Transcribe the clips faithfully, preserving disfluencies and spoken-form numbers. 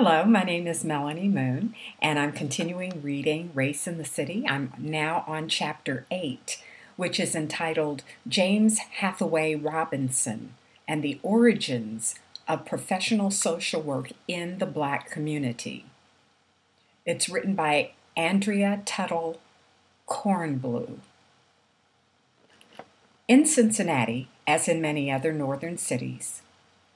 Hello, my name is Melanie Moon, and I'm continuing reading Race in the City. I'm now on Chapter eight, which is entitled James Hathaway Robinson and the Origins of Professional Social Work in the Black Community. It's written by Andrea Tuttle Kornbluh. In Cincinnati, as in many other northern cities,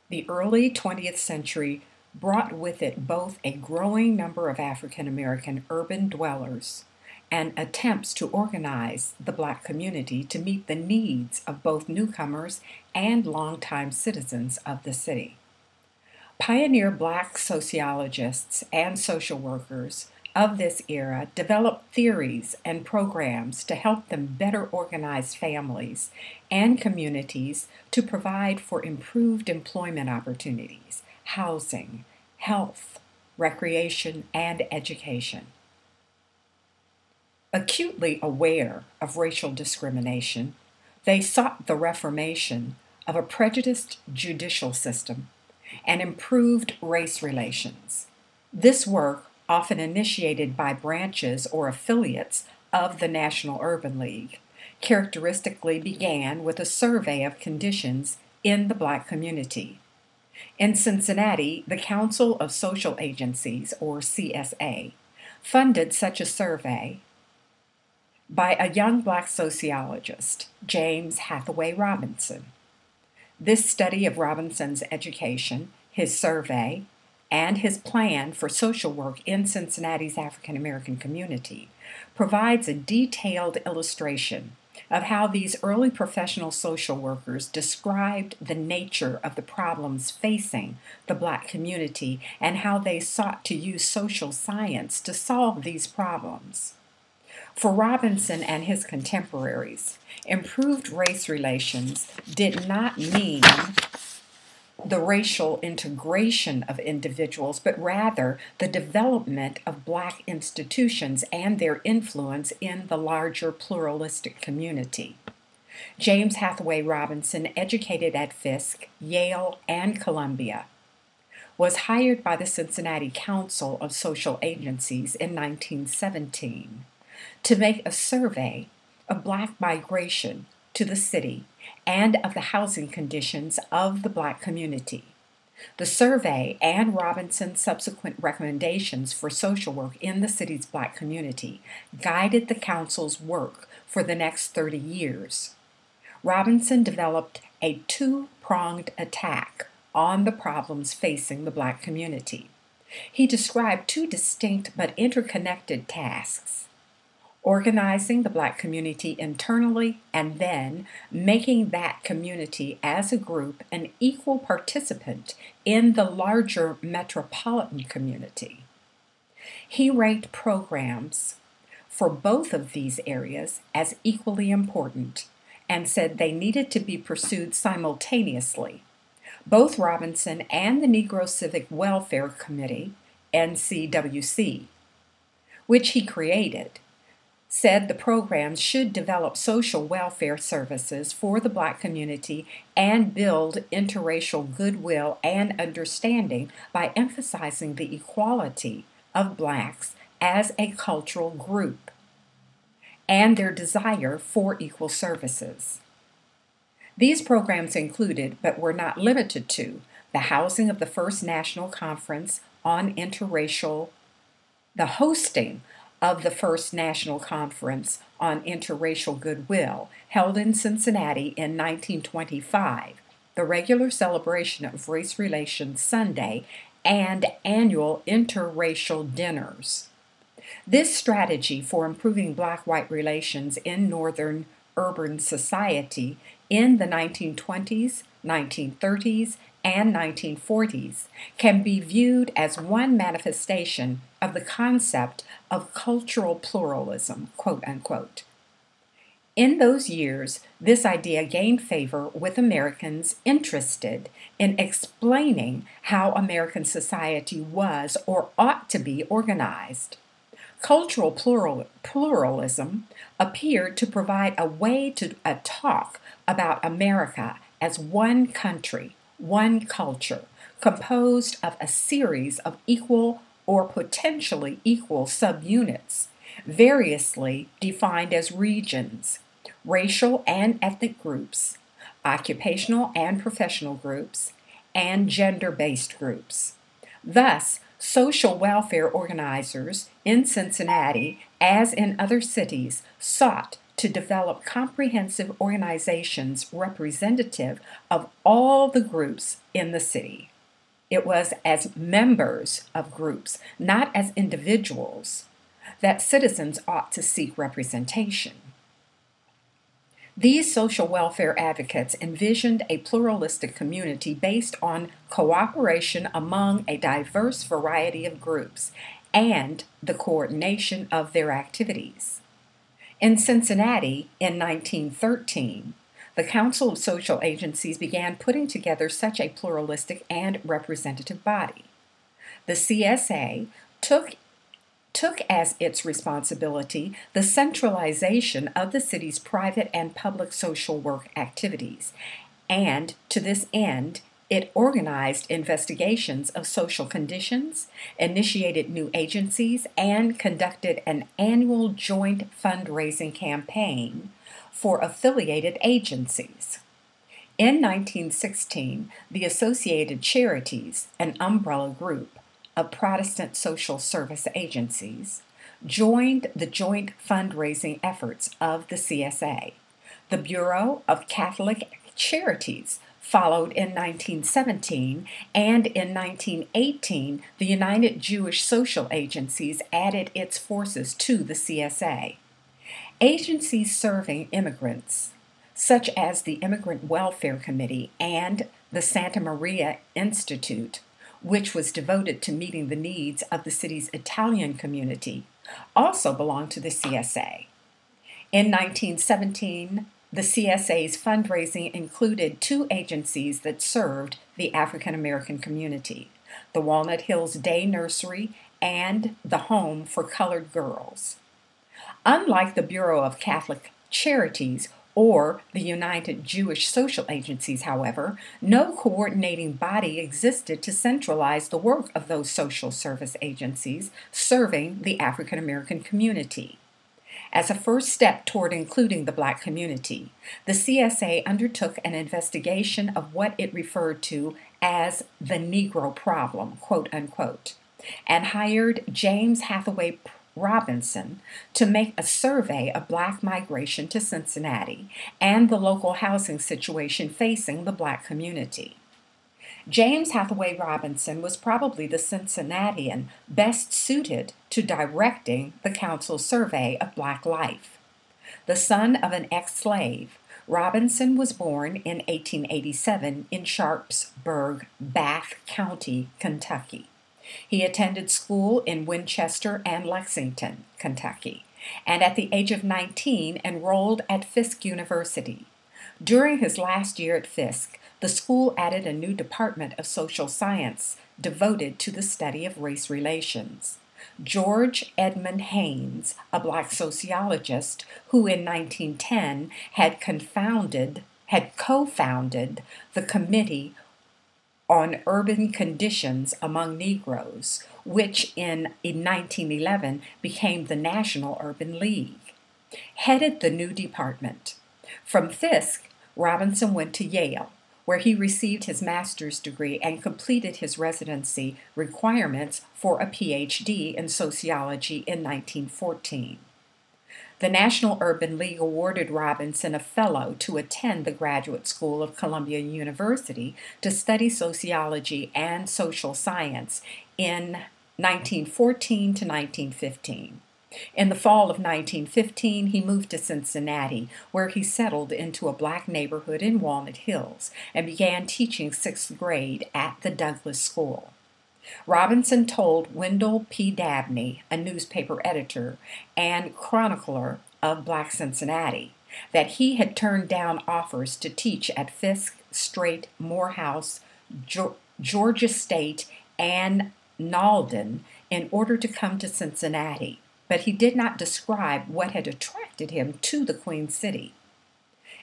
the early twentieth century brought with it both a growing number of African American urban dwellers and attempts to organize the black community to meet the needs of both newcomers and longtime citizens of the city. Pioneer black sociologists and social workers of this era developed theories and programs to help them better organize families and communities to provide for improved employment opportunities, housing, health, recreation, and education. Acutely aware of racial discrimination, they sought the reformation of a prejudiced judicial system and improved race relations. This work, often initiated by branches or affiliates of the National Urban League, characteristically began with a survey of conditions in the black community. In Cincinnati, the Council of Social Agencies, or C S A, funded such a survey by a young black sociologist, James Hathaway Robinson. This study of Robinson's education, his survey, and his plan for social work in Cincinnati's African American community provides a detailed illustration of how these early professional social workers described the nature of the problems facing the black community and how they sought to use social science to solve these problems. For Robinson and his contemporaries, improved race relations did not mean the racial integration of individuals, but rather the development of black institutions and their influence in the larger pluralistic community. James Hathaway Robinson, educated at Fisk, Yale, and Columbia, was hired by the Cincinnati Council of Social Agencies in nineteen seventeen to make a survey of black migration to the city and of the housing conditions of the black community. The survey and Robinson's subsequent recommendations for social work in the city's black community guided the council's work for the next thirty years. Robinson developed a two-pronged attack on the problems facing the black community. He described two distinct but interconnected tasks: organizing the black community internally, and then making that community as a group an equal participant in the larger metropolitan community. He ranked programs for both of these areas as equally important and said they needed to be pursued simultaneously. Both Robinson and the Negro Civic Welfare Committee, N C W C, which he created, said the programs should develop social welfare services for the black community and build interracial goodwill and understanding by emphasizing the equality of blacks as a cultural group and their desire for equal services. These programs included, but were not limited to, the housing of the First National Conference on Interracial, the hosting of the First National Conference on Interracial Goodwill, held in Cincinnati in nineteen twenty-five, the regular celebration of Race Relations Sunday, and annual interracial dinners. This strategy for improving black-white relations in northern urban society in the nineteen twenties, nineteen thirties, and nineteen forties can be viewed as one manifestation of the concept of cultural pluralism, quote unquote. In those years, this idea gained favor with Americans interested in explaining how American society was or ought to be organized. Cultural plural, pluralism appeared to provide a way to a talk about America as one country, one culture, composed of a series of equal or potentially equal subunits, variously defined as regions, racial and ethnic groups, occupational and professional groups, and gender-based groups. Thus, social welfare organizers in Cincinnati, as in other cities, sought to develop comprehensive organizations representative of all the groups in the city. It was as members of groups, not as individuals, that citizens ought to seek representation. These social welfare advocates envisioned a pluralistic community based on cooperation among a diverse variety of groups and the coordination of their activities. In Cincinnati, in nineteen thirteen, the Council of Social Agencies began putting together such a pluralistic and representative body. The C S A took took as its responsibility the centralization of the city's private and public social work activities, and to this end it organized investigations of social conditions, initiated new agencies, and conducted an annual joint fundraising campaign for affiliated agencies. In nineteen sixteen, the Associated Charities, an umbrella group of Protestant social service agencies, joined the joint fundraising efforts of the C S A. The Bureau of Catholic Charities followed in nineteen seventeen, and in nineteen eighteen, the United Jewish Social Agencies added its forces to the C S A. Agencies serving immigrants, such as the Immigrant Welfare Committee and the Santa Maria Institute, which was devoted to meeting the needs of the city's Italian community, also belonged to the C S A. In nineteen seventeen, the C S A's fundraising included two agencies that served the African American community, the Walnut Hills Day Nursery and the Home for Colored Girls. Unlike the Bureau of Catholic Charities or the United Jewish Social Agencies, however, no coordinating body existed to centralize the work of those social service agencies serving the African American community. As a first step toward including the Black community, the C S A undertook an investigation of what it referred to as the Negro problem, quote unquote, and hired James Hathaway Robinson to make a survey of Black migration to Cincinnati and the local housing situation facing the Black community. James Hathaway Robinson was probably the Cincinnatian best suited to directing the council's survey of Black life. The son of an ex-slave, Robinson was born in eighteen eighty-seven in Sharpsburg, Bath County, Kentucky. He attended school in Winchester and Lexington, Kentucky, and at the age of nineteen enrolled at Fisk University. During his last year at Fisk, the school added a new department of social science devoted to the study of race relations. George Edmund Haynes, a Black sociologist who in nineteen ten had confounded, had co-founded the Committee On Urban Conditions Among Negroes, which in, in nineteen eleven became the National Urban League, headed the new department. From Fisk, Robinson went to Yale, where he received his master's degree and completed his residency requirements for a P H D in sociology in nineteen fourteen. The National Urban League awarded Robinson a fellow to attend the Graduate School of Columbia University to study sociology and social science in nineteen fourteen to nineteen fifteen. In the fall of nineteen fifteen, he moved to Cincinnati, where he settled into a Black neighborhood in Walnut Hills and began teaching sixth grade at the Douglass School. Robinson told Wendell P. Dabney, a newspaper editor and chronicler of Black Cincinnati, that he had turned down offers to teach at Fisk, Straight, Morehouse, Georgia State, and Nalden in order to come to Cincinnati, but he did not describe what had attracted him to the Queen City.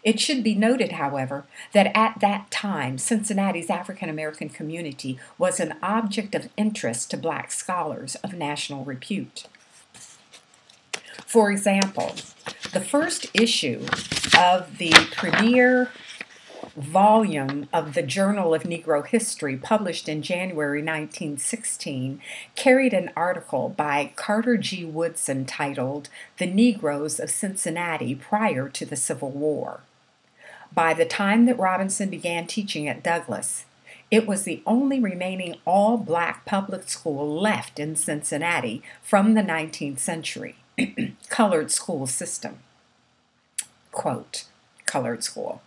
It should be noted, however, that at that time, Cincinnati's African-American community was an object of interest to black scholars of national repute. For example, the first issue of the premier volume of the Journal of Negro History, published in January nineteen sixteen, carried an article by Carter G. Woodson titled "The Negroes of Cincinnati Prior to the Civil War." By the time that Robinson began teaching at Douglass, it was the only remaining all-black public school left in Cincinnati from the nineteenth century colored school system. Quote, colored school.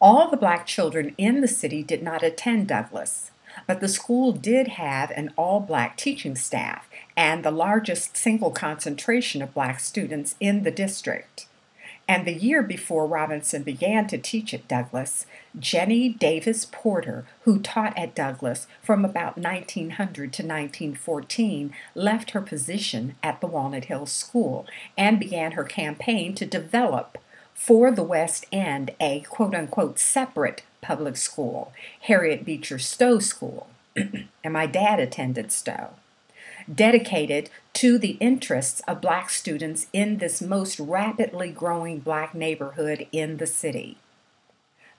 All the black children in the city did not attend Douglass, but the school did have an all-black teaching staff and the largest single concentration of black students in the district. And the year before Robinson began to teach at Douglass, Jenny Davis Porter, who taught at Douglass from about nineteen hundred to nineteen fourteen, left her position at the Walnut Hills School and began her campaign to develop for the West End a quote-unquote separate public school, Harriet Beecher Stowe School, and my dad attended Stowe, dedicated to the interests of black students in this most rapidly growing black neighborhood in the city.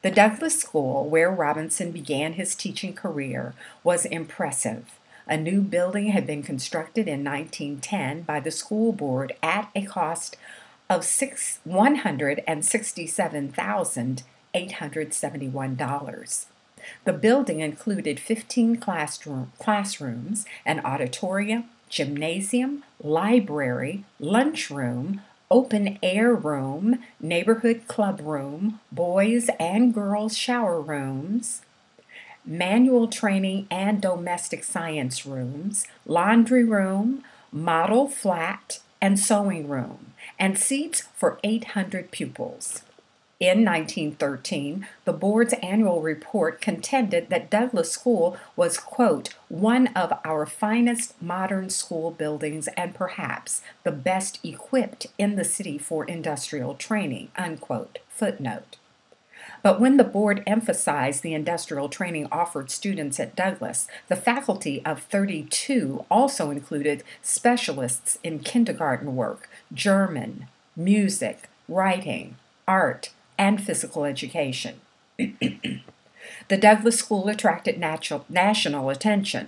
The Douglass School, where Robinson began his teaching career, was impressive. A new building had been constructed in nineteen ten by the school board at a cost of one hundred sixty-seven thousand eight hundred seventy-one dollars. The building included fifteen classroom, classrooms, an auditorium, gymnasium, library, lunchroom, open-air room, neighborhood club room, boys' and girls' shower rooms, manual training and domestic science rooms, laundry room, model flat, and sewing room, and seats for eight hundred pupils. In nineteen thirteen, the board's annual report contended that Douglass School was, quote, one of our finest modern school buildings and perhaps the best equipped in the city for industrial training, unquote, footnote. But when the board emphasized the industrial training offered students at Douglass, the faculty of thirty-two also included specialists in kindergarten work, German, music, writing, art, and physical education. The Douglass School attracted natural, national attention,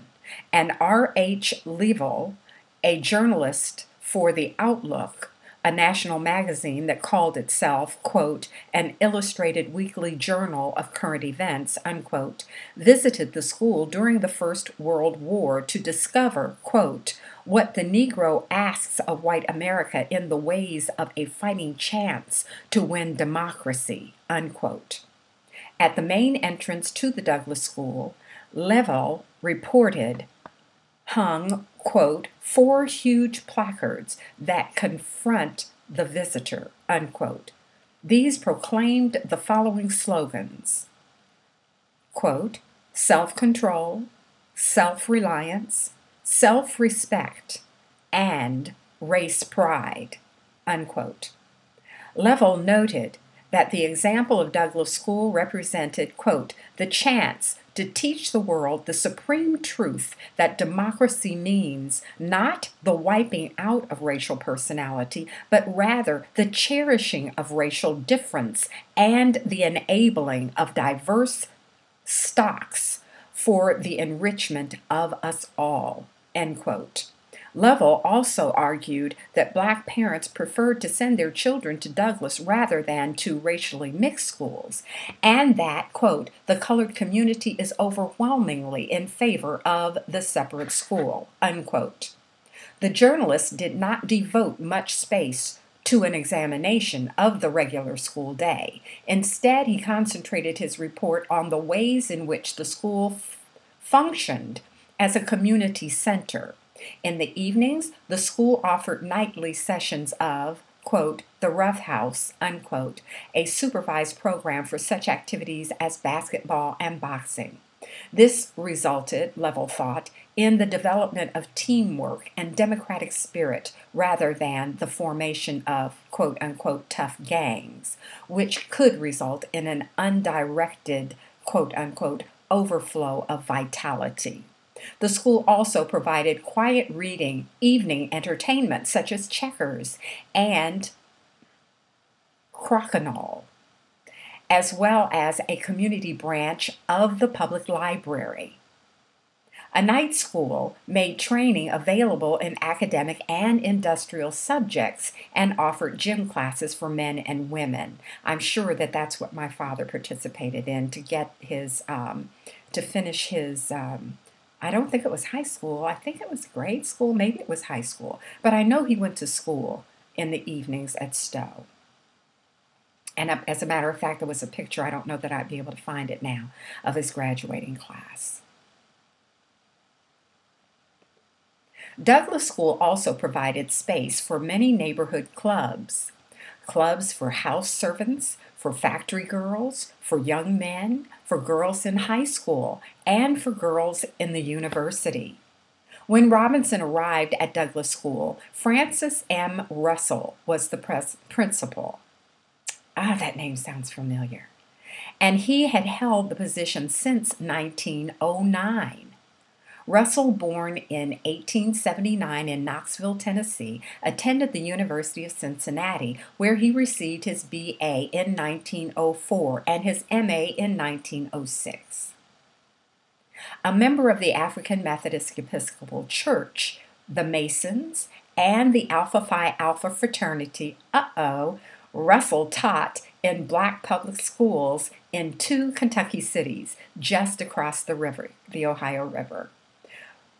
and R. H. Leavell, a journalist for The Outlook, a national magazine that called itself, quote, an illustrated weekly journal of current events, unquote, visited the school during the First World War to discover, quote, what the Negro asks of white America in the ways of a fighting chance to win democracy, unquote. At the main entrance to the Douglass School, Leavell reported hung, quote, four huge placards that confront the visitor, unquote. These proclaimed the following slogans, quote, self-control, self-reliance, self-respect, and race pride, unquote. Leavell noted that the example of Douglass School represented, quote, the chance to teach the world the supreme truth that democracy means not the wiping out of racial personality, but rather the cherishing of racial difference and the enabling of diverse stocks for the enrichment of us all, end quote. Leavell also argued that black parents preferred to send their children to Douglass rather than to racially mixed schools, and that, quote, the colored community is overwhelmingly in favor of the separate school, unquote. The journalist did not devote much space to an examination of the regular school day. Instead, he concentrated his report on the ways in which the school functioned as a community center. In the evenings, the school offered nightly sessions of, quote, the Rough House, unquote, a supervised program for such activities as basketball and boxing. This resulted, Leavell thought, in the development of teamwork and democratic spirit rather than the formation of quote-unquote tough gangs, which could result in an undirected quote-unquote overflow of vitality. The school also provided quiet reading, evening entertainment such as checkers and crokinole, as well as a community branch of the public library. A night school made training available in academic and industrial subjects and offered gym classes for men and women. I'm sure that that's what my father participated in to get his, um, to finish his, um, I don't think it was high school. I think it was grade school. Maybe it was high school. But I know he went to school in the evenings at Stowe. And as a matter of fact, there was a picture, I don't know that I'd be able to find it now, of his graduating class. Douglass School also provided space for many neighborhood clubs. Clubs for house servants, for factory girls, for young men, for girls in high school, and for girls in the university. When Robinson arrived at Douglass School, Francis M. Russell was the principal. Ah, that name sounds familiar. And he had held the position since nineteen oh nine. Russell, born in eighteen seventy-nine in Knoxville, Tennessee, attended the University of Cincinnati, where he received his B A in nineteen oh four and his M A in nineteen oh six. A member of the African Methodist Episcopal Church, the Masons, and the Alpha Phi Alpha fraternity, uh-oh, Russell taught in black public schools in two Kentucky cities just across the river, the Ohio River.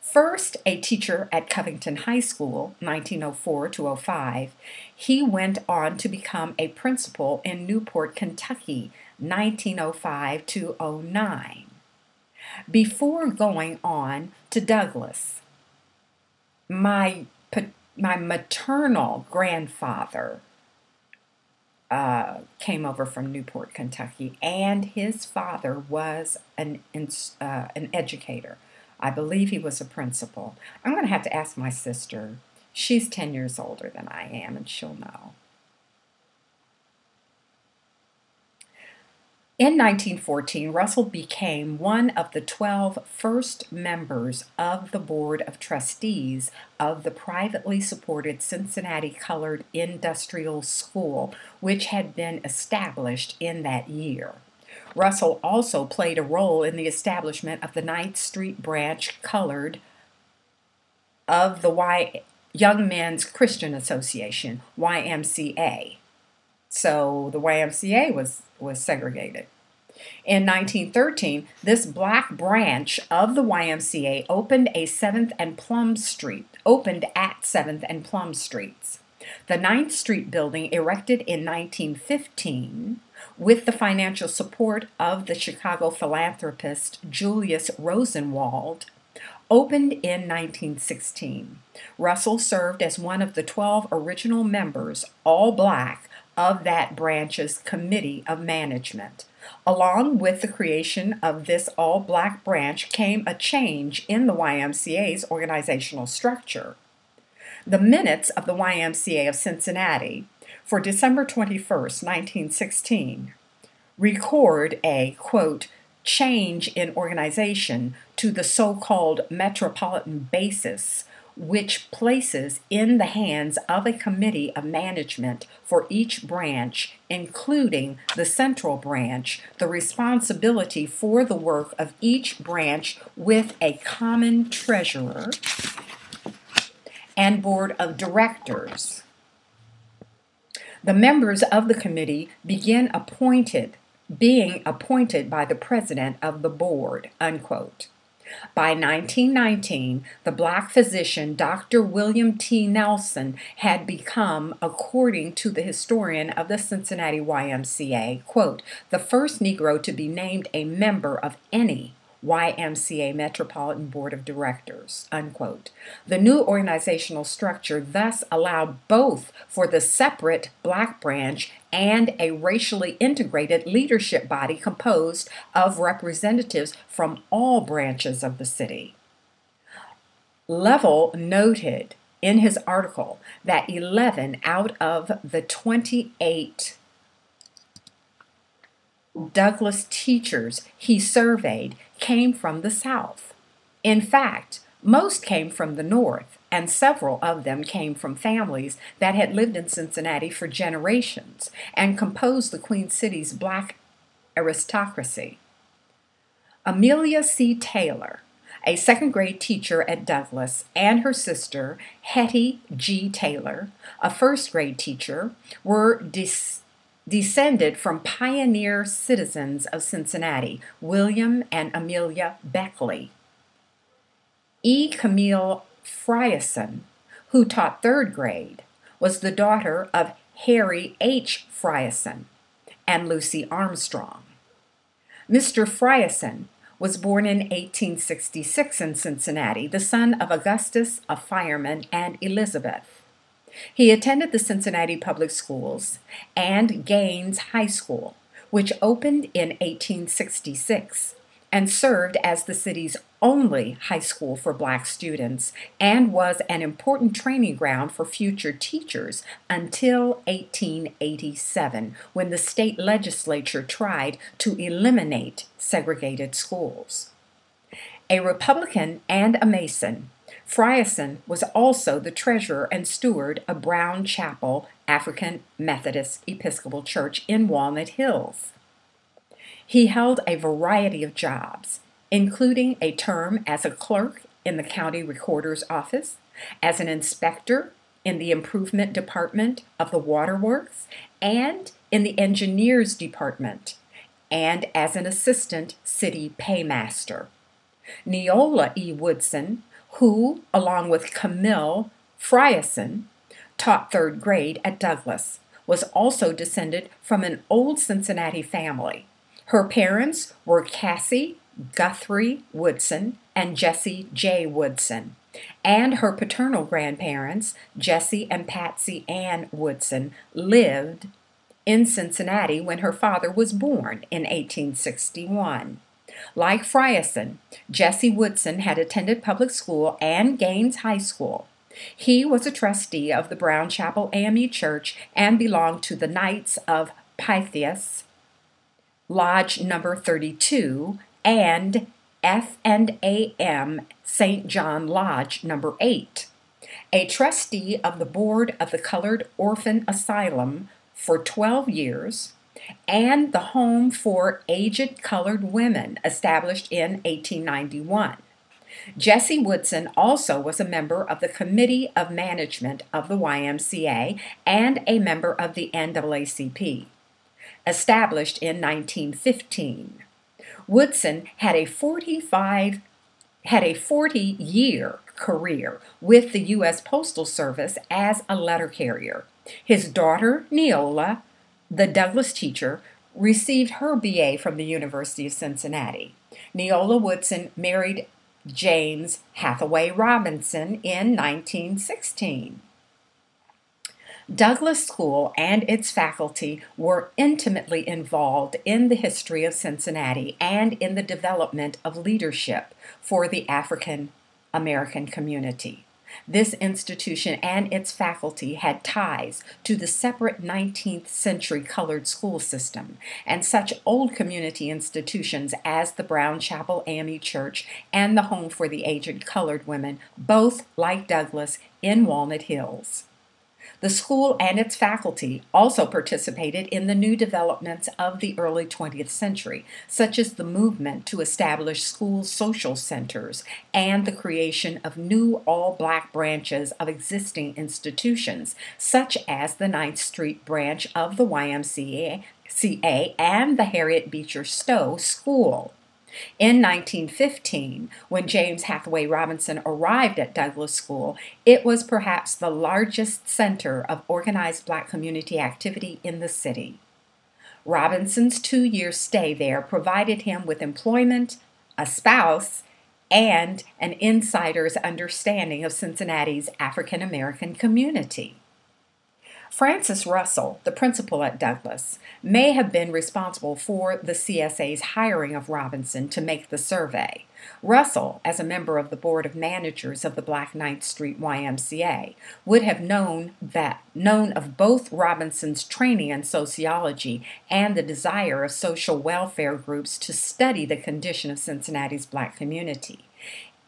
First a teacher at Covington High School, nineteen oh four to oh five, he went on to become a principal in Newport, Kentucky, nineteen oh five to oh nine, before going on to Douglass. My, my maternal grandfather Uh, came over from Newport, Kentucky, and his father was an uh, an educator. I believe he was a principal. I'm going to have to ask my sister. She's ten years older than I am, and she'll know. In nineteen fourteen, Russell became one of the twelve first members of the Board of Trustees of the privately supported Cincinnati Colored Industrial School, which had been established in that year. Russell also played a role in the establishment of the Ninth Street Branch Colored of the Young Men's Christian Association, Y M C A. So the Y M C A was, was segregated. In nineteen thirteen, this black branch of the Y M C A opened a seventh and Plum Street, opened at seventh and Plum Streets. The ninth Street building, erected in nineteen fifteen, with the financial support of the Chicago philanthropist Julius Rosenwald, opened in nineteen sixteen. Russell served as one of the twelve original members, all black, of that branch's Committee of Management. Along with the creation of this all-black branch came a change in the Y M C A's organizational structure. The minutes of the Y M C A of Cincinnati for December twenty-first, nineteen sixteen, record a, quote, change in organization to the so-called metropolitan basis, which places in the hands of a committee of management for each branch, including the central branch, the responsibility for the work of each branch with a common treasurer and board of directors. The members of the committee begin appointed, being appointed by the president of the board, unquote. By nineteen nineteen, the black physician Doctor William T. Nelson had become, according to the historian of the Cincinnati Y M C A, quote, the first Negro to be named a member of any Y M C A Metropolitan Board of Directors, unquote. The new organizational structure thus allowed both for the separate black branch and a racially integrated leadership body composed of representatives from all branches of the city. Leavell noted in his article that eleven out of the twenty-eight Douglass teachers he surveyed came from the South. In fact, most came from the North, and several of them came from families that had lived in Cincinnati for generations and composed the Queen City's black aristocracy. Amelia C. Taylor, a second-grade teacher at Douglass, and her sister, Hetty G. Taylor, a first-grade teacher, were dis descended from pioneer citizens of Cincinnati, William and Amelia Beckley. E. Camille Frierson, who taught third grade, was the daughter of Harry H. Frierson and Lucy Armstrong. Mister Frierson was born in eighteen sixty-six in Cincinnati, the son of Augustus, a fireman, and Elizabeth. He attended the Cincinnati Public Schools and Gaines High School, which opened in eighteen sixty-six and served as the city's only high school for black students and was an important training ground for future teachers until eighteen eighty-seven, when the state legislature tried to eliminate segregated schools. A Republican and a Mason, Frierson was also the treasurer and steward of Brown Chapel African Methodist Episcopal Church in Walnut Hills. He held a variety of jobs, including a term as a clerk in the county recorder's office, as an inspector in the improvement department of the waterworks, and in the engineers department, and as an assistant city paymaster. Neola E. Woodson, who, along with Camille Frierson, taught third grade at Douglass, was also descended from an old Cincinnati family. Her parents were Cassie Guthrie Woodson and Jesse J. Woodson, and her paternal grandparents, Jesse and Patsy Ann Woodson, lived in Cincinnati when her father was born in eighteen sixty-one. Like Frierson, Jesse Woodson had attended public school and Gaines High School. He was a trustee of the Brown Chapel A M E Church and belonged to the Knights of Pythias, Lodge Number thirty-two, and F and A M Saint John Lodge Number eight. A trustee of the Board of the Colored Orphan Asylum for twelve years, and the Home for Aged Colored Women, established in eighteen ninety-one. Jesse Woodson also was a member of the Committee of Management of the Y M C A and a member of the N double A C P, established in nineteen fifteen. Woodson had a forty-five had a forty-year career with the U S Postal Service as a letter carrier. His daughter, Neola, the Douglass teacher, received her B A from the University of Cincinnati. Neola Woodson married James Hathaway Robinson in nineteen sixteen. Douglass School and its faculty were intimately involved in the history of Cincinnati and in the development of leadership for the African American community. This institution and its faculty had ties to the separate nineteenth century colored school system, and such old community institutions as the Brown Chapel A M E Church and the Home for the Aged Colored Women, both, like Douglass, in Walnut Hills. The school and its faculty also participated in the new developments of the early twentieth century, such as the movement to establish school social centers and the creation of new all-black branches of existing institutions, such as the ninth street branch of the Y M C A and the Harriet Beecher Stowe School. In nineteen fifteen, when James Hathaway Robinson arrived at Douglass School, it was perhaps the largest center of organized black community activity in the city. Robinson's two-year stay there provided him with employment, a spouse, and an insider's understanding of Cincinnati's African American community. Francis Russell, the principal at Douglass, may have been responsible for the C S A's hiring of Robinson to make the survey. Russell, as a member of the Board of Managers of the Black Ninth Street Y M C A, would have known that known of both Robinson's training in sociology and the desire of social welfare groups to study the condition of Cincinnati's black community.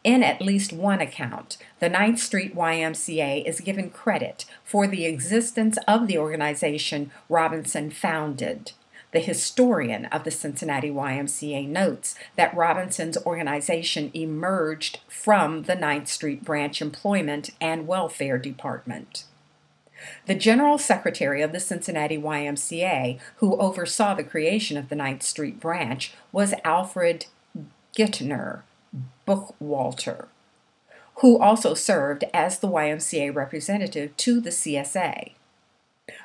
In at least one account, the Ninth Street Y M C A is given credit for the existence of the organization Robinson founded. The historian of the Cincinnati Y M C A notes that Robinson's organization emerged from the Ninth Street Branch Employment and Welfare Department. The General Secretary of the Cincinnati Y M C A, who oversaw the creation of the Ninth Street Branch, was Alfred Gittner Bookwalter, who also served as the Y M C A representative to the C S A.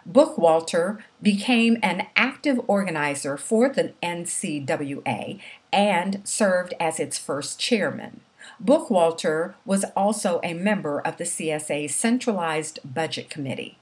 Bookwalter became an active organizer for the N C W A and served as its first chairman. Bookwalter was also a member of the C S A's Centralized Budget Committee.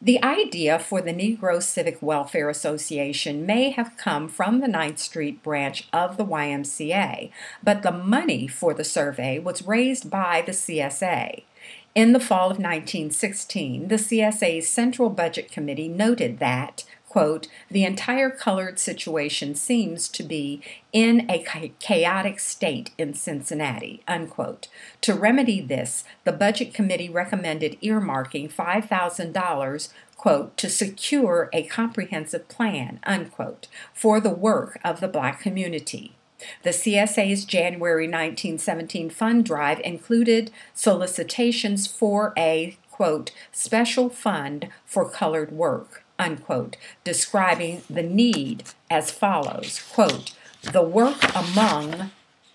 The idea for the Negro Civic Welfare Association may have come from the Ninth Street branch of the Y M C A, but the money for the survey was raised by the C S A. In the fall of nineteen sixteen, the C S A's Central Budget Committee noted that, quote, "the entire colored situation seems to be in a chaotic state in Cincinnati," unquote. To remedy this, the Budget Committee recommended earmarking five thousand dollars, quote, "to secure a comprehensive plan," unquote, for the work of the black community. The C S A's January nineteen seventeen fund drive included solicitations for a, quote, "special fund for colored work," unquote, describing the need as follows, quote, "the work among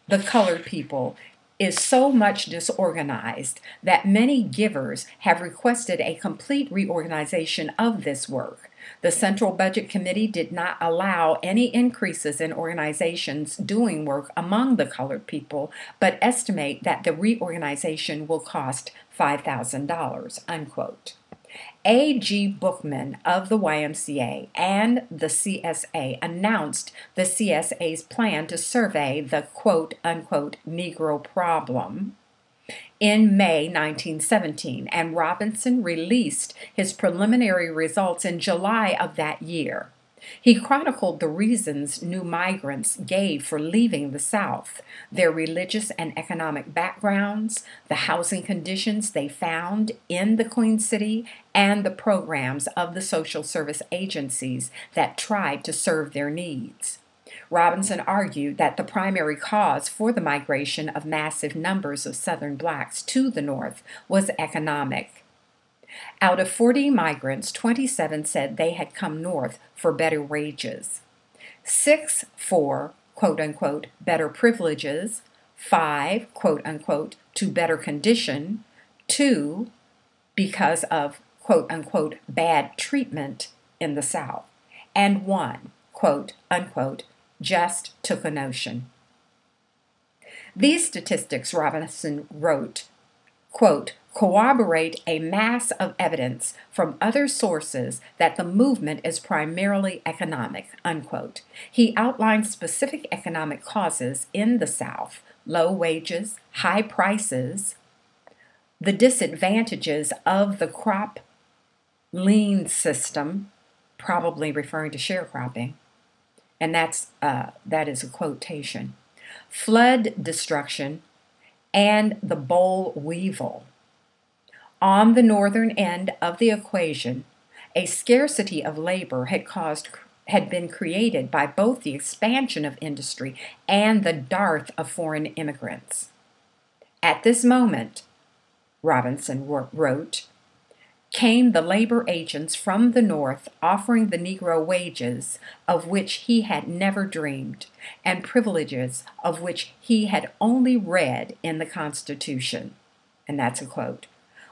the colored people is so much disorganized that many givers have requested a complete reorganization of this work. The Central Budget Committee did not allow any increases in organizations doing work among the colored people, but estimate that the reorganization will cost five thousand dollars, unquote. A G Bookman of the Y M C A and the C S A announced the C S A's plan to survey the quote-unquote Negro problem in May nineteen seventeen, and Robinson released his preliminary results in July of that year. He chronicled the reasons new migrants gave for leaving the South: their religious and economic backgrounds, the housing conditions they found in the Queen City, and the programs of the social service agencies that tried to serve their needs. Robinson argued that the primary cause for the migration of massive numbers of Southern blacks to the North was economic. Out of forty migrants, twenty-seven said they had come north for better wages, six for, quote-unquote, better privileges, five, quote-unquote, to better condition, two, because of, quote-unquote, bad treatment in the South, and one, quote-unquote, just took a notion. These statistics, Robinson wrote, quote, "corroborate a mass of evidence from other sources that the movement is primarily economic," unquote. He outlined specific economic causes in the South: low wages, high prices, the disadvantages of the crop lien system, probably referring to sharecropping, and that's, uh, that is a quotation, flood destruction, and the boll weevil. On the northern end of the equation, a scarcity of labor had caused had been created by both the expansion of industry and the dearth of foreign immigrants. "At this moment," Robinson wrote, "came the labor agents from the North offering the Negro wages of which he had never dreamed, and privileges of which he had only read in the Constitution." And that's a quote.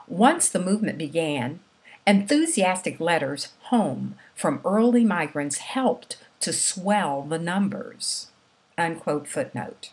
Once the movement began, enthusiastic letters home from early migrants helped to swell the numbers. unquote footnote.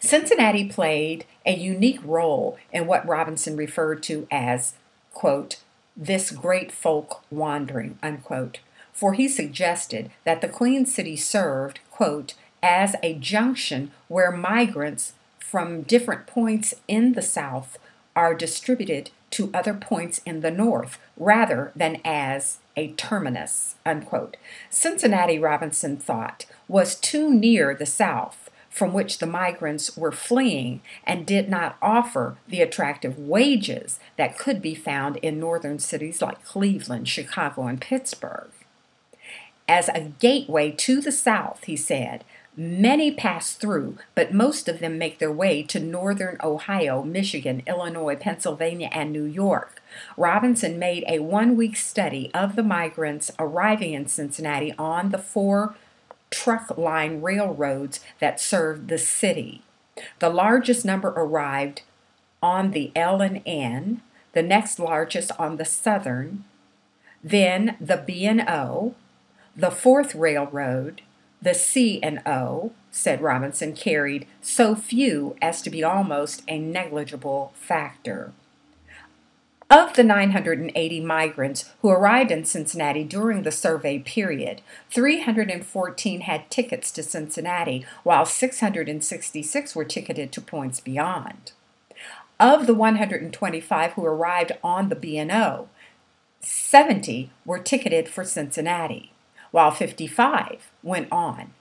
Cincinnati played a unique role in what Robinson referred to as, quote, this great folk wandering, unquote, for he suggested that the Queen City served, quote, as a junction where migrants from different points in the South are distributed to other points in the North, rather than as a terminus, unquote. Cincinnati, Robinson thought, was too near the South, from which the migrants were fleeing, and did not offer the attractive wages that could be found in northern cities like Cleveland, Chicago, and Pittsburgh. As a gateway to the South, he said, many pass through, but most of them make their way to northern Ohio, Michigan, Illinois, Pennsylvania, and New York. Robinson made a one-week study of the migrants arriving in Cincinnati on the four truck line railroads that served the city. The largest number arrived on the L and N, the next largest on the Southern, then the B and O, the fourth railroad, the C and O, said Robinson, carried so few as to be almost a negligible factor. Of the nine hundred eighty migrants who arrived in Cincinnati during the survey period, three hundred fourteen had tickets to Cincinnati, while six hundred sixty-six were ticketed to points beyond. Of the one hundred twenty-five who arrived on the B and O, seventy were ticketed for Cincinnati, while fifty-five went on.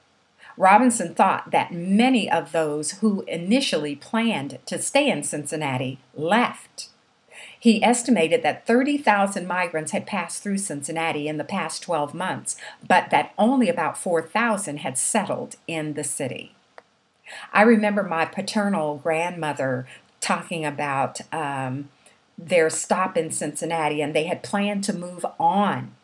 Robinson thought that many of those who initially planned to stay in Cincinnati left. He estimated that thirty thousand migrants had passed through Cincinnati in the past twelve months, but that only about four thousand had settled in the city. I remember my paternal grandmother talking about um, their stop in Cincinnati, and they had planned to move on.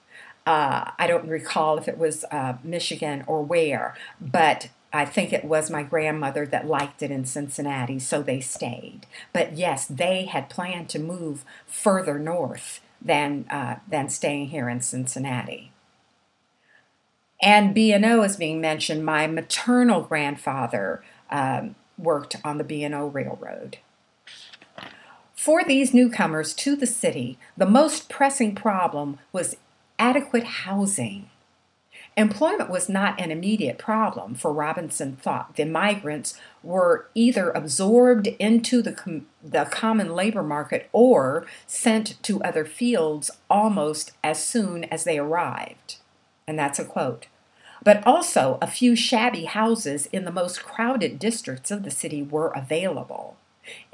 Uh, I don't recall if it was uh, Michigan or where, but I think it was my grandmother that liked it in Cincinnati, so they stayed. But yes, they had planned to move further north than, uh, than staying here in Cincinnati. And B and O is being mentioned. My maternal grandfather um, worked on the B and O Railroad. For these newcomers to the city, the most pressing problem was adequate housing. Employment was not an immediate problem, for Robinson thought the migrants were either absorbed into the, com the common labor market or sent to other fields almost as soon as they arrived. And that's a quote. But also, a few shabby houses in the most crowded districts of the city were available.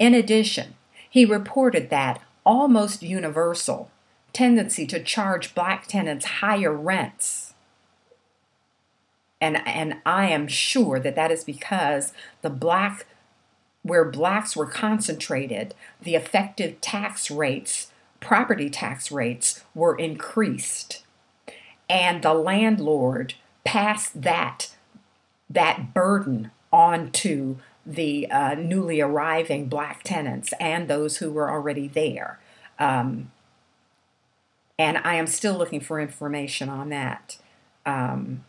In addition, he reported that almost universal tendency to charge black tenants higher rents. And, and I am sure that that is because the black, where blacks were concentrated, the effective tax rates, property tax rates, were increased. And the landlord passed that, that burden onto the uh, newly arriving black tenants and those who were already there. Um, and I am still looking for information on that. Um,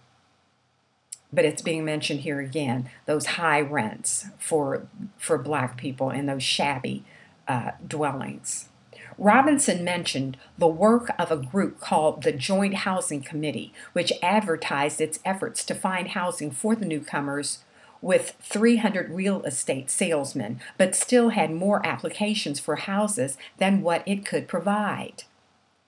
But it's being mentioned here again, those high rents for, for black people in those shabby uh, dwellings. Robinson mentioned the work of a group called the Joint Housing Committee, which advertised its efforts to find housing for the newcomers with three hundred real estate salesmen, but still had more applications for houses than what it could provide.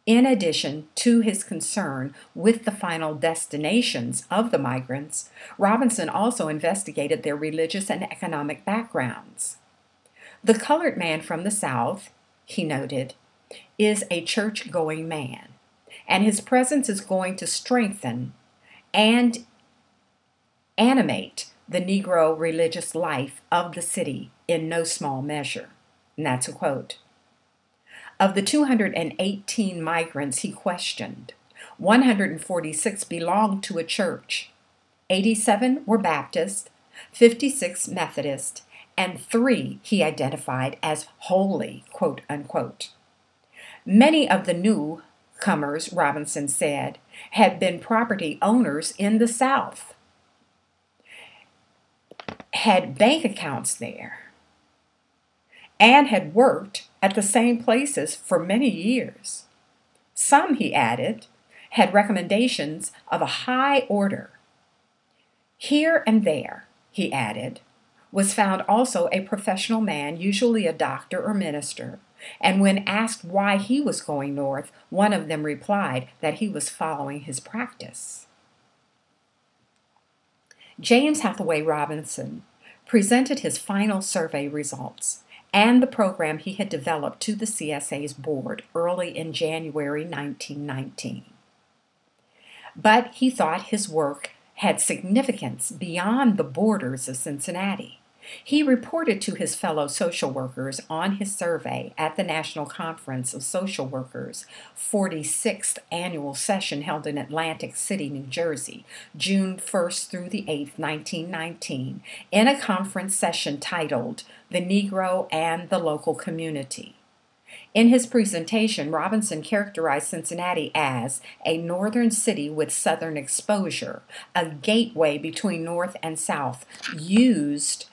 In addition to his concern with the final destinations of the migrants, Robinson also investigated their religious and economic backgrounds. The colored man from the South, he noted, is a church-going man, and his presence is going to strengthen and animate the Negro religious life of the city in no small measure. And that's a quote. Of the two hundred eighteen migrants he questioned, one hundred forty-six belonged to a church, eighty-seven were Baptist, fifty-six Methodist, and three he identified as holy, quote unquote. Many of the newcomers, Robinson said, had been property owners in the South. had bank accounts there and had worked at the same places for many years. Some, he added, had recommendations of a high order. Here and there, he added, was found also a professional man, usually a doctor or minister, and when asked why he was going north, one of them replied that he was following his practice. James Hathaway Robinson presented his final survey results and the program he had developed to the C S A's board early in January nineteen nineteen. But he thought his work had significance beyond the borders of Cincinnati. He reported to his fellow social workers on his survey at the National Conference of Social Workers' forty-sixth annual session held in Atlantic City, New Jersey, June first through the eighth, nineteen nineteen, in a conference session titled "The Negro and the Local Community." In his presentation, Robinson characterized Cincinnati as a northern city with southern exposure, a gateway between north and south, used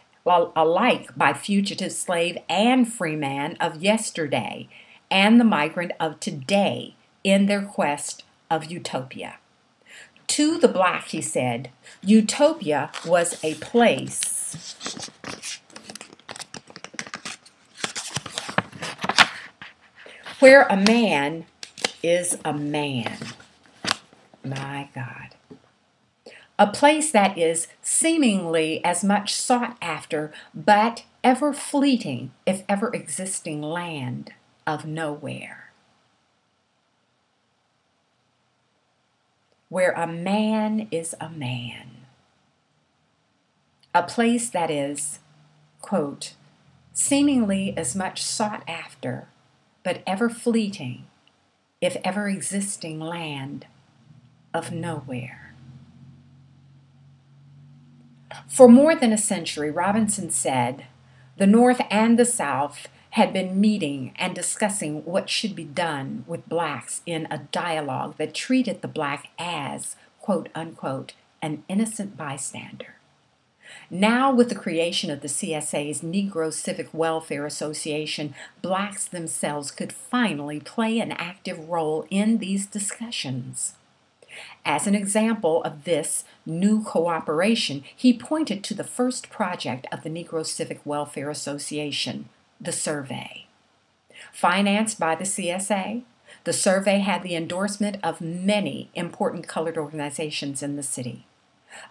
alike by fugitive slave and free man of yesterday and the migrant of today in their quest of utopia. To the black, he said, utopia was a place where a man is a man. My God. A place that is seemingly as much sought after, but ever fleeting, if ever existing, land of nowhere. Where a man is a man. A place that is, quote, seemingly as much sought after, but ever fleeting, if ever existing, land of nowhere. For more than a century, Robinson said, the North and the South had been meeting and discussing what should be done with blacks in a dialogue that treated the black as, quote unquote, an innocent bystander. Now, with the creation of the C S A's Negro Civic Welfare Association, blacks themselves could finally play an active role in these discussions. As an example of this new cooperation, he pointed to the first project of the Negro Civic Welfare Association, the survey. Financed by the C S A, the survey had the endorsement of many important colored organizations in the city.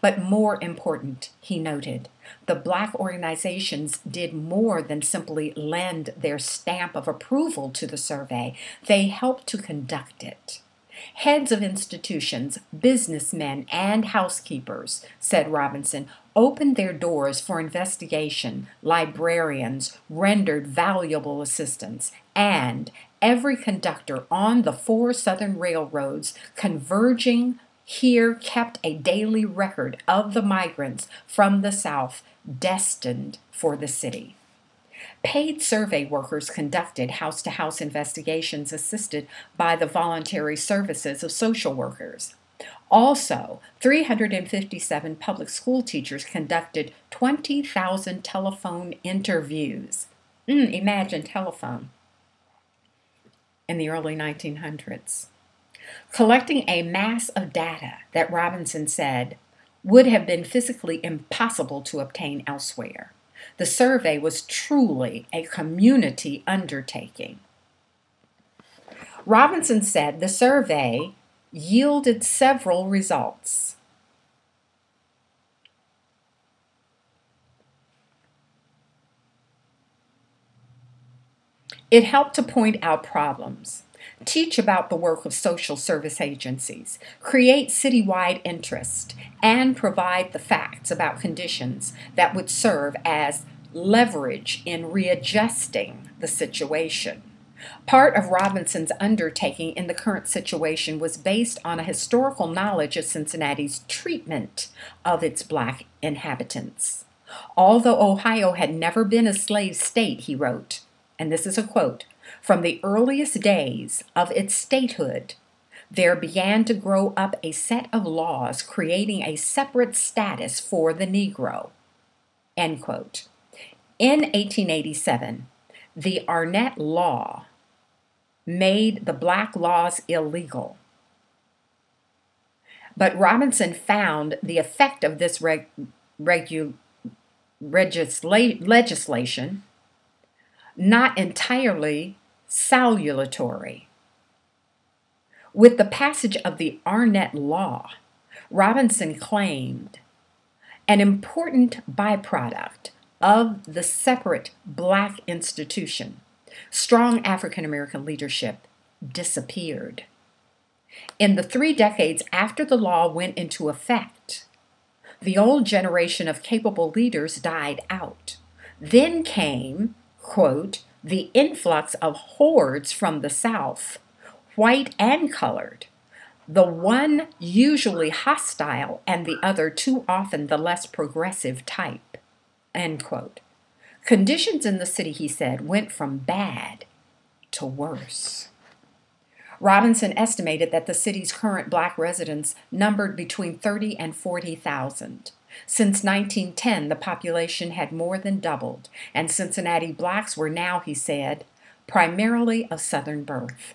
But more important, he noted, the black organizations did more than simply lend their stamp of approval to the survey. They helped to conduct it. Heads of institutions, businessmen, and housekeepers, said Robinson, opened their doors for investigation. Librarians rendered valuable assistance, and every conductor on the four southern railroads converging here kept a daily record of the migrants from the South destined for the city. Paid survey workers conducted house-to-house investigations assisted by the voluntary services of social workers. Also, three hundred fifty-seven public school teachers conducted twenty thousand telephone interviews. Mm, imagine telephone in the early nineteen hundreds. Collecting a mass of data that Robinson said would have been physically impossible to obtain elsewhere. The survey was truly a community undertaking. Robinson said the survey yielded several results. It helped to point out problems, teach about the work of social service agencies, create citywide interest, and provide the facts about conditions that would serve as leverage in readjusting the situation. Part of Robinson's undertaking in the current situation was based on a historical knowledge of Cincinnati's treatment of its black inhabitants. Although Ohio had never been a slave state, he wrote, and this is a quote, from the earliest days of its statehood, there began to grow up a set of laws creating a separate status for the Negro. end quote. In eighteen eighty-seven, the Arnett Law made the black laws illegal. But Robinson found the effect of this reg regu legisla legislation not entirely salutary. With the passage of the Arnett Law, Robinson claimed an important byproduct of the separate black institution, strong African-American leadership, disappeared. In the three decades after the law went into effect, the old generation of capable leaders died out. Then came, quote, the influx of hordes from the South, white and colored, the one usually hostile and the other too often the less progressive type, end quote. Conditions in the city, he said, went from bad to worse. Robinson estimated that the city's current black residents numbered between thirty and forty thousand. Since nineteen ten, the population had more than doubled, and Cincinnati blacks were now, he said, primarily of Southern birth.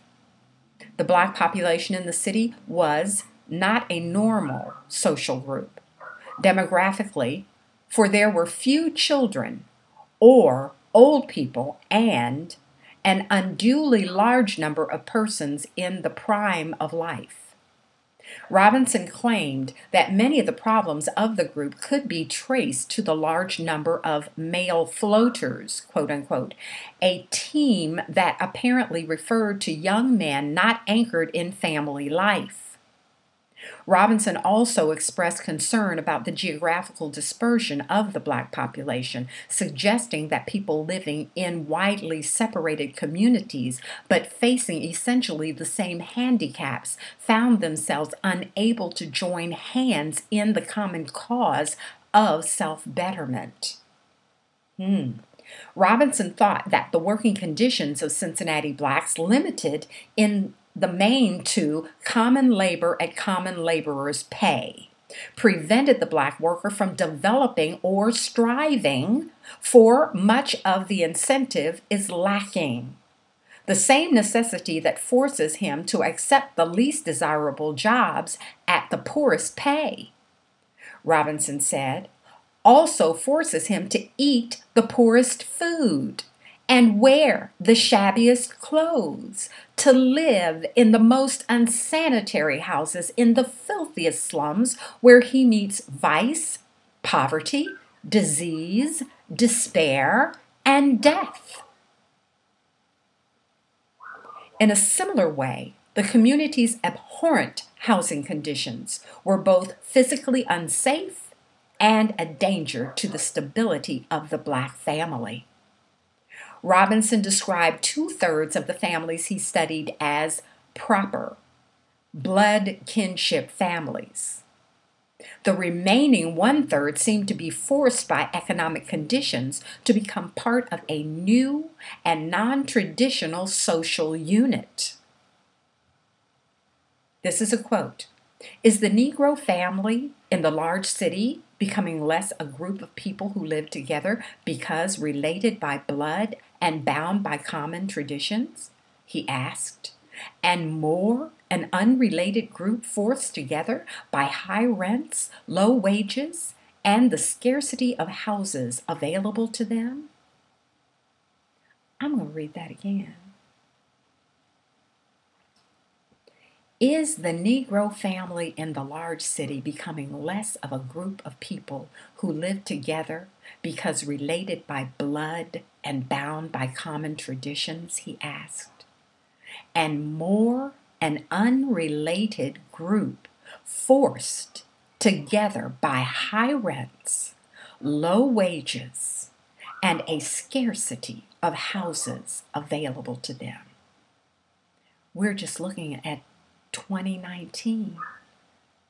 The black population in the city was not a normal social group demographically, for there were few children or old people and an unduly large number of persons in the prime of life. Robinson claimed that many of the problems of the group could be traced to the large number of male floaters, quote unquote, a team that apparently referred to young men not anchored in family life. Robinson also expressed concern about the geographical dispersion of the black population, suggesting that people living in widely separated communities but facing essentially the same handicaps found themselves unable to join hands in the common cause of self-betterment. Hmm. Robinson thought that the working conditions of Cincinnati blacks limited in the main to common labor at common laborers' pay prevented the black worker from developing or striving for much of the incentive is lacking. The same necessity that forces him to accept the least desirable jobs at the poorest pay, Robinson said, also forces him to eat the poorest food and wear the shabbiest clothes, to live in the most unsanitary houses in the filthiest slums where he meets vice, poverty, disease, despair, and death. In a similar way, the community's abhorrent housing conditions were both physically unsafe and a danger to the stability of the black family. Robinson described two-thirds of the families he studied as proper, blood kinship families. The remaining one-third seemed to be forced by economic conditions to become part of a new and non-traditional social unit. This is a quote. Is the Negro family in the large city becoming less a group of people who live together because related by blood and bound by common traditions, he asked, and more an unrelated group forced together by high rents, low wages, and the scarcity of houses available to them? I'm going to read that again. Is the Negro family in the large city becoming less of a group of people who live together because related by blood and bound by common traditions, he asked, and more an unrelated group forced together by high rents, low wages, and a scarcity of houses available to them? We're just looking at twenty nineteen,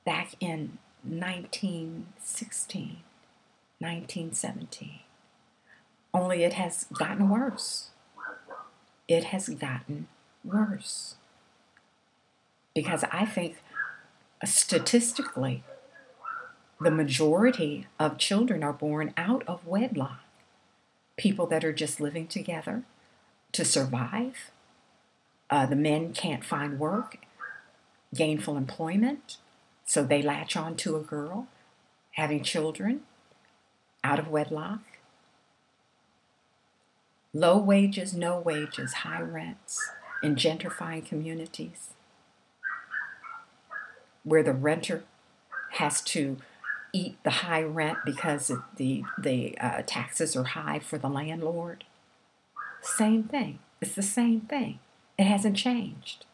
back in nineteen sixteen, nineteen seventeen. Only it has gotten worse. It has gotten worse. Because I think statistically, The majority of children are born out of wedlock. People that are just living together to survive. Uh, the men can't find work, gainful employment, so they latch on to a girl, having children out of wedlock. Low wages, no wages, high rents in gentrifying communities where the renter has to eat the high rent because the, the uh, taxes are high for the landlord. Same thing. It's the same thing. It hasn't changed.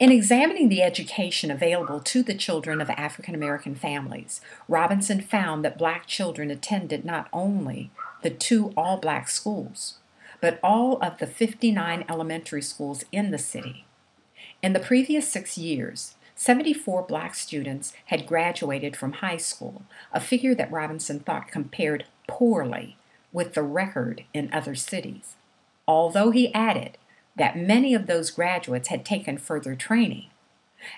In examining the education available to the children of African American families, Robinson found that black children attended not only the two all-black schools, but all of the fifty-nine elementary schools in the city. In the previous six years, seventy-four black students had graduated from high school, a figure that Robinson thought compared poorly with the record in other cities, although he added that many of those graduates had taken further training.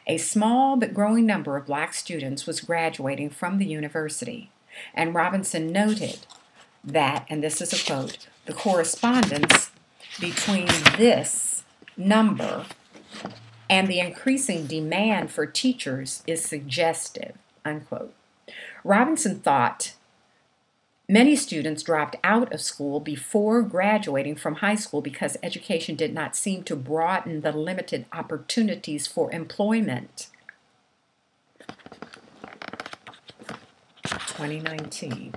A small but growing number of black students was graduating from the university, and Robinson noted that, and this is a quote, the correspondence between this number and the increasing demand for teachers is suggestive, unquote. Robinson thought many students dropped out of school before graduating from high school because education did not seem to broaden the limited opportunities for employment. twenty nineteen.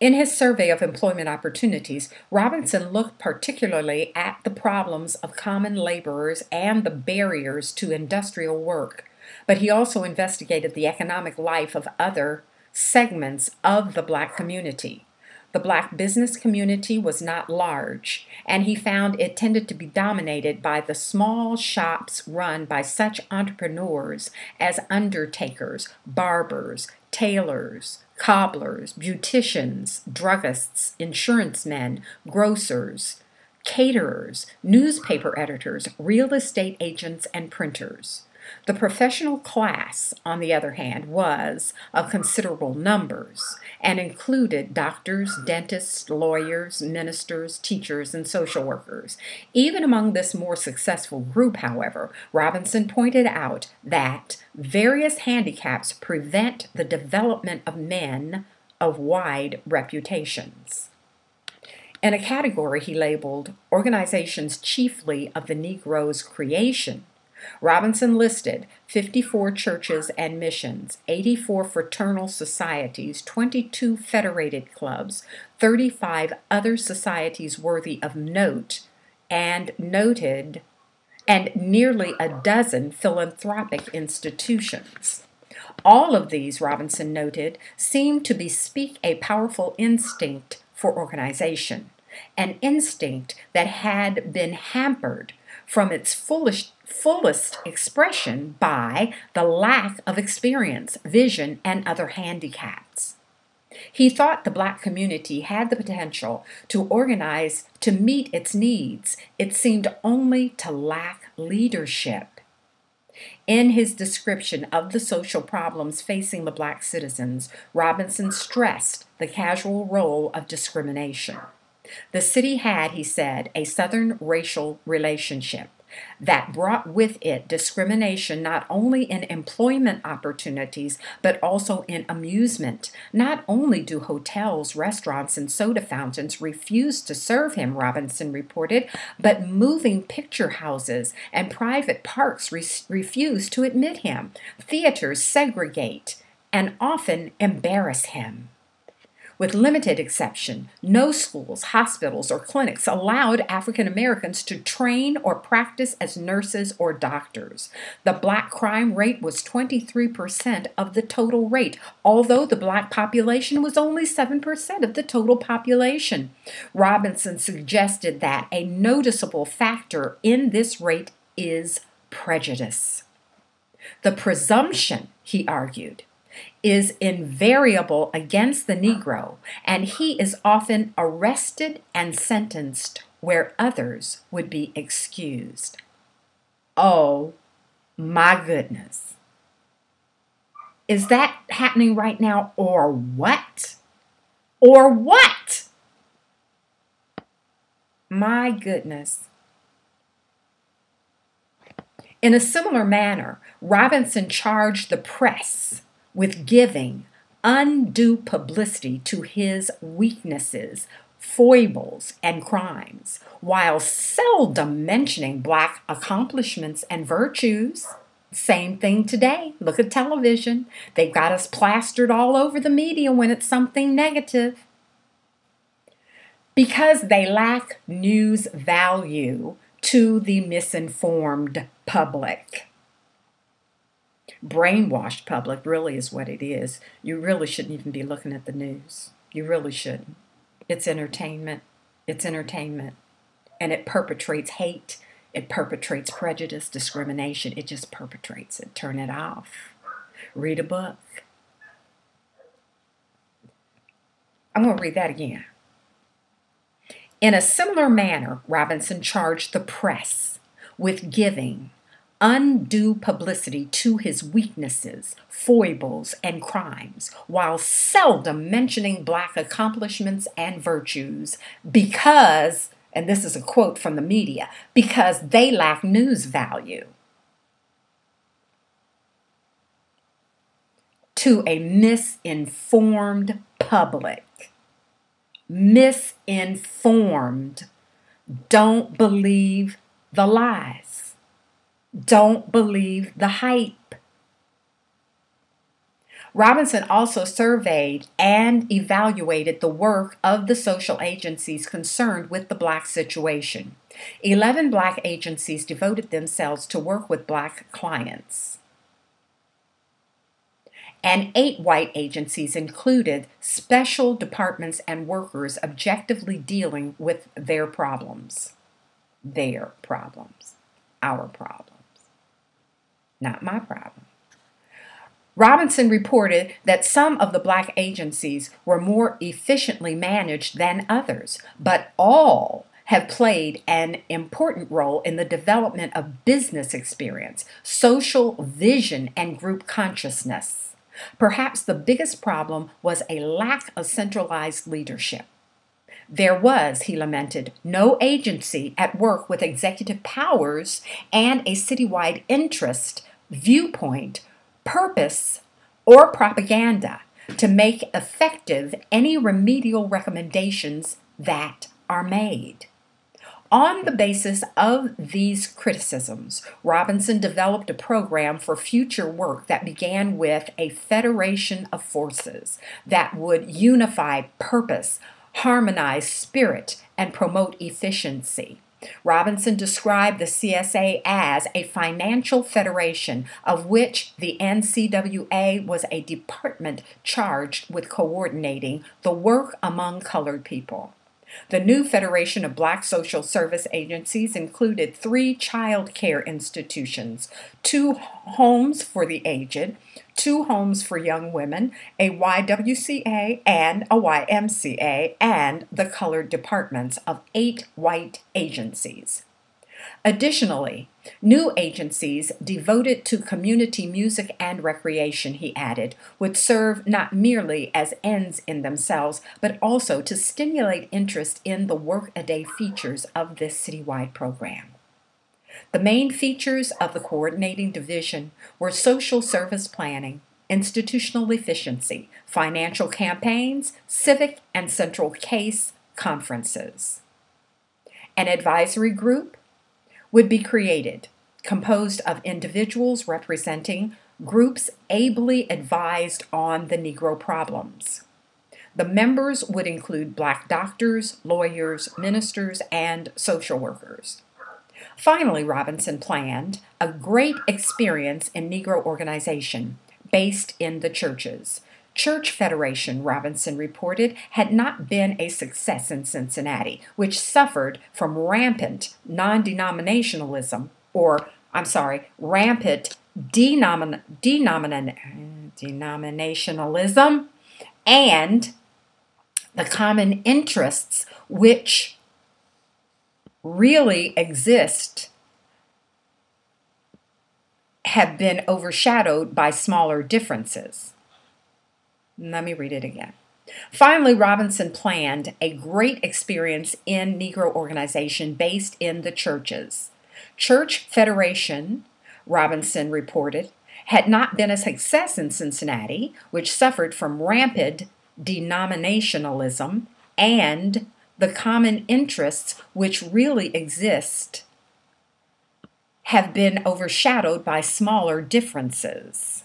In his survey of employment opportunities, Robinson looked particularly at the problems of common laborers and the barriers to industrial work, but he also investigated the economic life of other segments of the black community. The black business community was not large, and he found it tended to be dominated by the small shops run by such entrepreneurs as undertakers, barbers, tailors, cobblers, beauticians, druggists, insurance men, grocers, caterers, newspaper editors, real estate agents, and printers. The professional class, on the other hand, was of considerable numbers and included doctors, dentists, lawyers, ministers, teachers, and social workers. Even among this more successful group, however, Robinson pointed out that various handicaps prevent the development of men of wide reputations. In a category he labeled organizations chiefly of the Negro's creation, Robinson listed fifty-four churches and missions, eighty-four fraternal societies, twenty-two federated clubs, thirty-five other societies worthy of note, and noted, and nearly a dozen philanthropic institutions. All of these, Robinson noted, seemed to bespeak a powerful instinct for organization, an instinct that had been hampered from its fullest fullest expression by the lack of experience, vision, and other handicaps. He thought the black community had the potential to organize to meet its needs. It seemed only to lack leadership. In his description of the social problems facing the black citizens, Robinson stressed the casual role of discrimination. The city had, he said, a Southern racial relationship that brought with it discrimination not only in employment opportunities, but also in amusement. Not only do hotels, restaurants, and soda fountains refuse to serve him, Robinson reported, but moving picture houses and private parks re refuse to admit him. Theaters segregate and often embarrass him. With limited exception, no schools, hospitals, or clinics allowed African Americans to train or practice as nurses or doctors. The black crime rate was twenty-three percent of the total rate, although the black population was only seven percent of the total population. Robinson suggested that a noticeable factor in this rate is prejudice. The presumption, he argued, is invariable against the Negro, and he is often arrested and sentenced where others would be excused. Oh, My goodness. Is that happening right now or what? Or what? My goodness. In a similar manner, Robinson charged the press with giving undue publicity to his weaknesses, foibles, and crimes, while seldom mentioning Black accomplishments and virtues. Same thing today. Look at television. They've got us plastered all over the media when it's something negative. Because they lack news value to the misinformed public. Brainwashed public really is what it is. You really shouldn't even be looking at the news. You really shouldn't. It's entertainment. It's entertainment. And it perpetrates hate. It perpetrates prejudice, discrimination. It just perpetrates it. Turn it off. Read a book. I'm going to read that again. In a similar manner, Robinson charged the press with giving undue publicity to his weaknesses, foibles, and crimes, while seldom mentioning Black accomplishments and virtues because, and this is a quote from the media, because they lack news value to a misinformed public. Misinformed. Don't believe the lies. Don't believe the hype. Robinson also surveyed and evaluated the work of the social agencies concerned with the Black situation. Eleven Black agencies devoted themselves to work with Black clients, and eight white agencies included special departments and workers objectively dealing with their problems. Their problems. Our problems. Not my problem. Robinson reported that some of the Black agencies were more efficiently managed than others, but all have played an important role in the development of business experience, social vision, and group consciousness. Perhaps the biggest problem was a lack of centralized leadership. There was, he lamented, no agency at work with executive powers and a citywide interest, viewpoint, purpose, or propaganda to make effective any remedial recommendations that are made. On the basis of these criticisms, Robinson developed a program for future work that began with a federation of forces that would unify purpose, harmonize spirit, and promote efficiency. Robinson described the C S A as a financial federation of which the N C W A was a department charged with coordinating the work among colored people. The new Federation of Black Social Service Agencies included three child care institutions, two homes for the aged, two homes for young women, a Y W C A and a Y M C A, and the colored departments of eight white agencies. Additionally, new agencies devoted to community music and recreation, he added, would serve not merely as ends in themselves, but also to stimulate interest in the work-a-day features of this citywide program. The main features of the coordinating division were social service planning, institutional efficiency, financial campaigns, civic and central case conferences. An advisory group would be created, composed of individuals representing groups ably advised on the Negro problems. The members would include Black doctors, lawyers, ministers, and social workers. Finally, Robinson planned a great experience in Negro organization based in the churches. Church Federation, Robinson reported, had not been a success in Cincinnati, which suffered from rampant non-denominationalism, or, I'm sorry, rampant denomin denomin denominationalism and the common interests which really exist have been overshadowed by smaller differences. Let me read it again. Finally, Robinson planned a great experience in Negro organization based in the churches. Church Federation, Robinson reported, had not been a success in Cincinnati, which suffered from rampant denominationalism and the common interests which really exist have been overshadowed by smaller differences.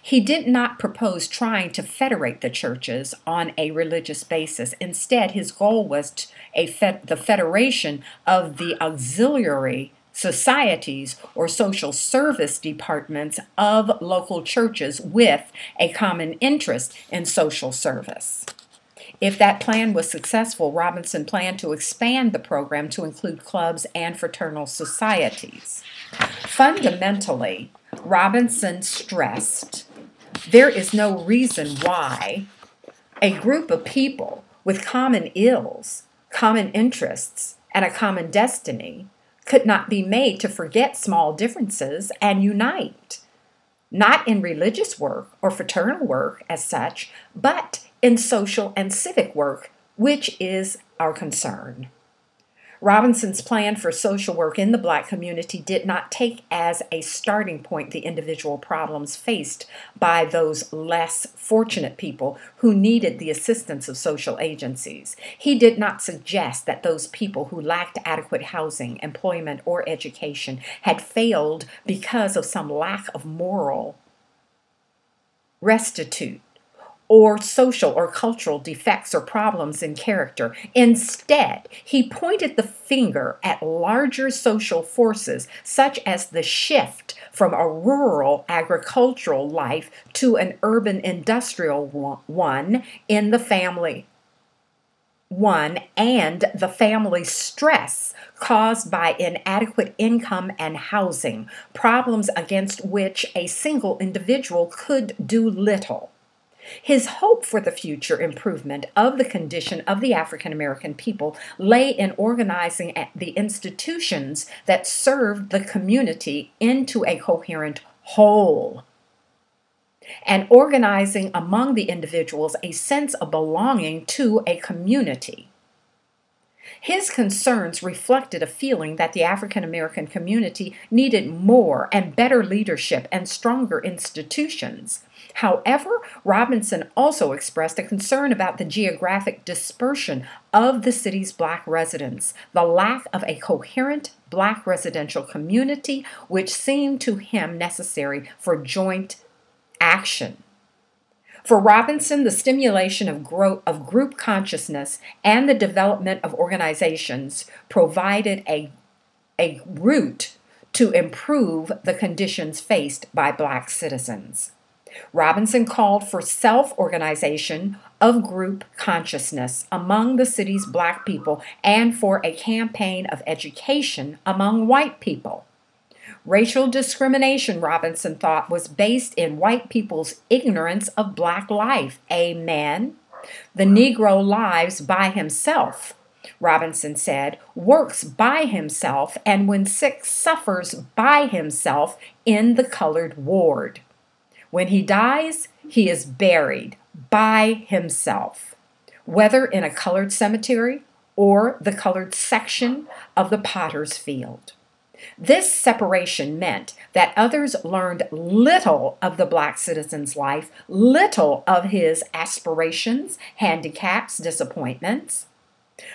He did not propose trying to federate the churches on a religious basis. Instead, his goal was a fed, the federation of the auxiliary societies or social service departments of local churches with a common interest in social service. If that plan was successful, Robinson planned to expand the program to include clubs and fraternal societies. Fundamentally, Robinson stressed, there is no reason why a group of people with common ills, common interests, and a common destiny could not be made to forget small differences and unite, not in religious work or fraternal work as such, but in social and civic work, which is our concern. Robinson's plan for social work in the Black community did not take as a starting point the individual problems faced by those less fortunate people who needed the assistance of social agencies. He did not suggest that those people who lacked adequate housing, employment, or education had failed because of some lack of moral restitute or social or cultural defects or problems in character. Instead, he pointed the finger at larger social forces, such as the shift from a rural agricultural life to an urban industrial one in the family one, and the family stress caused by inadequate income and housing, problems against which a single individual could do little. His hope for the future improvement of the condition of the African American people lay in organizing the institutions that served the community into a coherent whole, and organizing among the individuals a sense of belonging to a community. His concerns reflected a feeling that the African American community needed more and better leadership and stronger institutions. However, Robinson also expressed a concern about the geographic dispersion of the city's Black residents, the lack of a coherent Black residential community, which seemed to him necessary for joint action. For Robinson, the stimulation of, gro of group consciousness and the development of organizations provided a, a route to improve the conditions faced by Black citizens. Robinson called for self-organization of group consciousness among the city's Black people and for a campaign of education among white people. Racial discrimination, Robinson thought, was based in white people's ignorance of Black life. Amen. The Negro lives by himself, Robinson said, works by himself, and when sick suffers by himself in the colored ward. When he dies, he is buried by himself, whether in a colored cemetery or the colored section of the potter's field. This separation meant that others learned little of the Black citizen's life, little of his aspirations, handicaps, disappointments.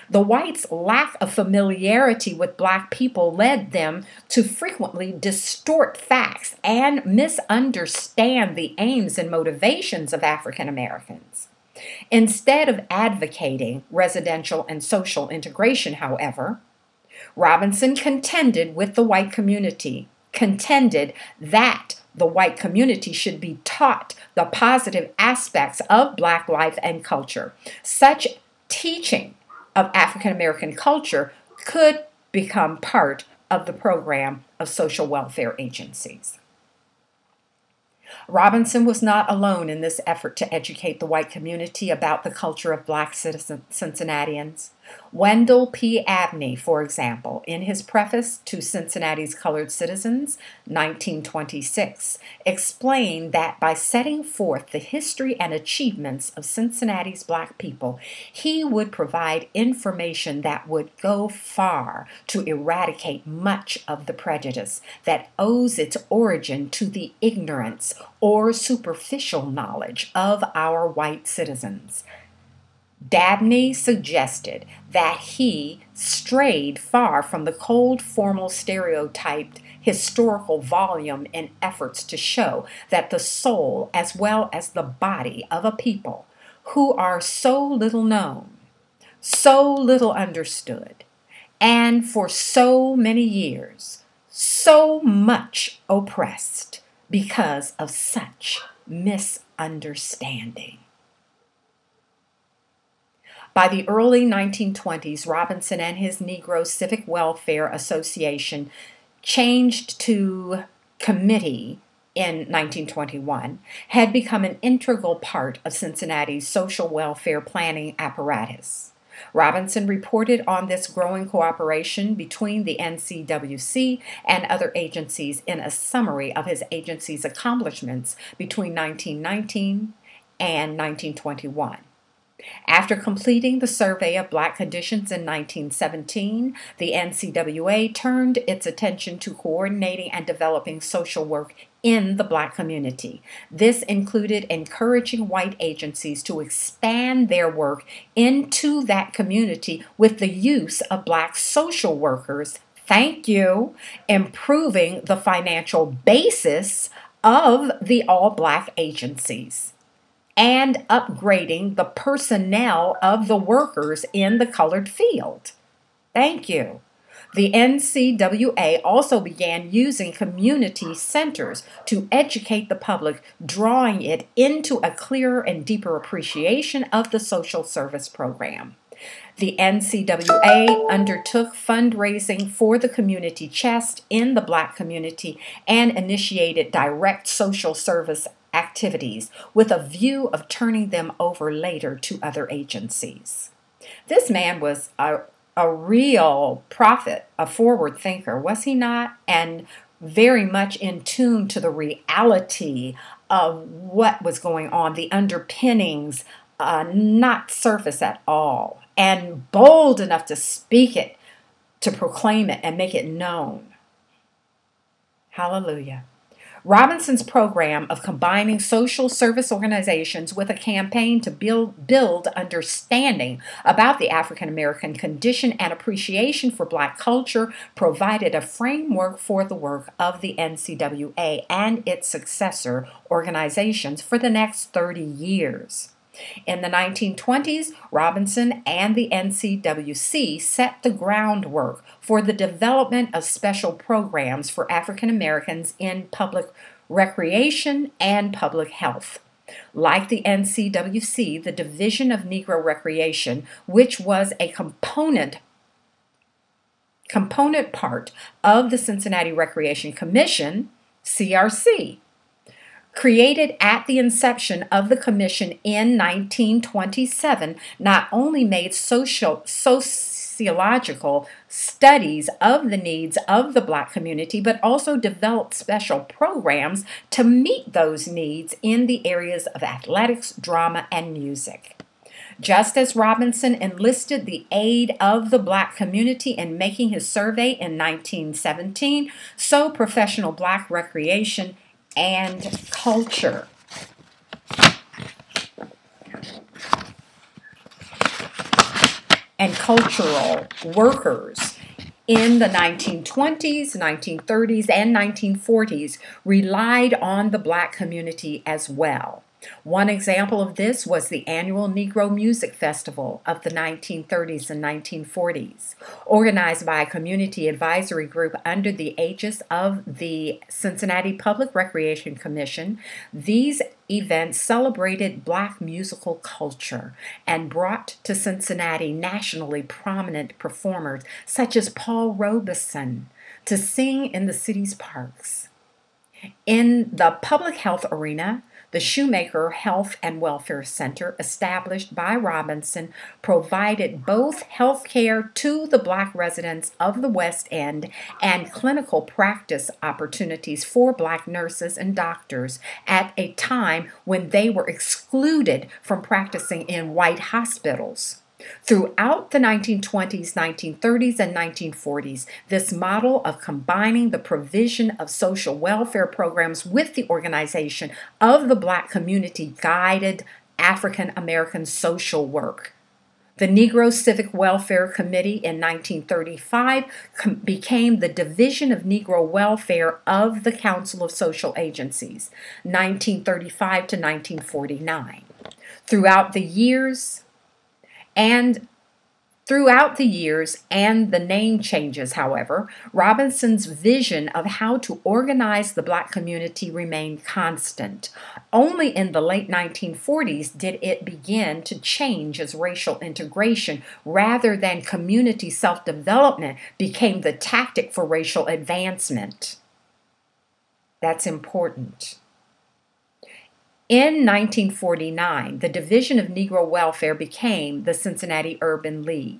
The whites' lack of familiarity with Black people led them to frequently distort facts and misunderstand the aims and motivations of African Americans. Instead of advocating residential and social integration, however, Robinson contended with the white community, contended that the white community should be taught the positive aspects of Black life and culture. Such teaching of African American culture could become part of the program of social welfare agencies. Robinson was not alone in this effort to educate the white community about the culture of Black citizen Cincinnatians. Wendell P. Dabney, for example, in his preface to Cincinnati's Colored Citizens, nineteen twenty-six, explained that by setting forth the history and achievements of Cincinnati's black people, he would provide information that would go far to eradicate much of the prejudice that owes its origin to the ignorance or superficial knowledge of our white citizens. Dabney suggested that he strayed far from the cold, formal, stereotyped historical volume in efforts to show that the soul as well as the body of a people who are so little known, so little understood, and for so many years so much oppressed because of such misunderstanding. By the early nineteen twenties, Robinson and his Negro Civic Welfare Association changed to Committee in nineteen twenty-one, had become an integral part of Cincinnati's social welfare planning apparatus. Robinson reported on this growing cooperation between the N C W C and other agencies in a summary of his agency's accomplishments between nineteen nineteen and nineteen twenty-one. After completing the survey of black conditions in nineteen seventeen, the N C W A turned its attention to coordinating and developing social work in the black community. This included encouraging white agencies to expand their work into that community with the use of black social workers. Thank you. Improving the financial basis of the all-black agencies, and upgrading the personnel of the workers in the colored field. Thank you. The N C W A also began using community centers to educate the public, drawing it into a clearer and deeper appreciation of the social service program. The N C W A undertook fundraising for the community chest in the black community and initiated direct social service activities with a view of turning them over later to other agencies. This man was a, a real prophet, a forward thinker, was he not? And very much in tune to the reality of what was going on, the underpinnings, uh, not surface at all, and bold enough to speak it, to proclaim it, and make it known. Hallelujah. Robinson's program of combining social service organizations with a campaign to build, build understanding about the African-American condition and appreciation for black culture provided a framework for the work of the N C W A and its successor organizations for the next thirty years. In the nineteen twenties, Robinson and the N C W C set the groundwork for the development of special programs for African Americans in public recreation and public health. Like the N C W C, the Division of Negro Recreation, which was a component component part of the Cincinnati Recreation Commission, C R C, created at the inception of the commission in nineteen twenty-seven, not only made social, sociological studies of the needs of the black community, but also developed special programs to meet those needs in the areas of athletics, drama, and music. Just as Robinson enlisted the aid of the black community in making his survey in nineteen seventeen, so professional black recreation and culture and cultural workers in the nineteen twenties, nineteen thirties, and nineteen forties relied on the black community as well. One example of this was the annual Negro Music Festival of the nineteen thirties and nineteen forties, organized by a community advisory group under the aegis of the Cincinnati Public Recreation Commission. These events celebrated black musical culture and brought to Cincinnati nationally prominent performers such as Paul Robeson to sing in the city's parks. In the public health arena, The Shoemaker Health and Welfare Center, established by Robinson, provided both health care to the Black residents of the West End and clinical practice opportunities for Black nurses and doctors at a time when they were excluded from practicing in white hospitals. Throughout the nineteen twenties, nineteen thirties, and nineteen forties, this model of combining the provision of social welfare programs with the organization of the Black community guided African American social work. The Negro Civic Welfare Committee in nineteen thirty-five became the Division of Negro Welfare of the Council of Social Agencies, nineteen thirty-five to nineteen forty-nine. Throughout the years, And throughout the years and the name changes, however, Robinson's vision of how to organize the Black community remained constant. Only in the late nineteen forties did it begin to change as racial integration rather than community self-development became the tactic for racial advancement. That's important. In nineteen forty-nine, the Division of Negro Welfare became the Cincinnati Urban League,